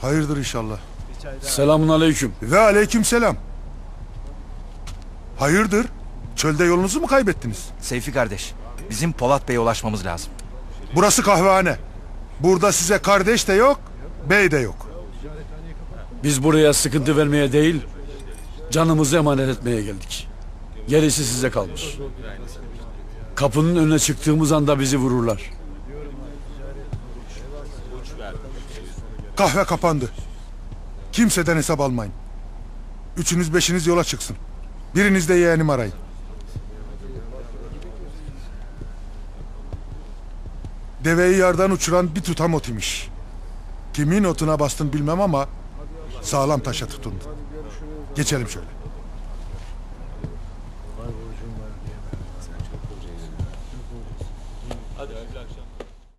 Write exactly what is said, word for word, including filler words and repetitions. Hayırdır inşallah. Selamun aleyküm. Ve aleyküm selam. Hayırdır? Çölde yolunuzu mu kaybettiniz? Seyfi kardeş, bizim Polat Bey'e ulaşmamız lazım. Burası kahvehane. Burada size kardeş de yok, bey de yok. Biz buraya sıkıntı vermeye değil, canımızı emanet etmeye geldik. Gerisi size kalmış. Kapının önüne çıktığımız anda bizi vururlar. Kahve kapandı. Kimseden hesap almayın. Üçünüz beşiniz yola çıksın. Biriniz de yeğenimi arayın. Deveyi yardan uçuran bir tutam ot imiş. Kimin otuna bastın bilmem ama sağlam taşa tutundu. Geçelim şöyle.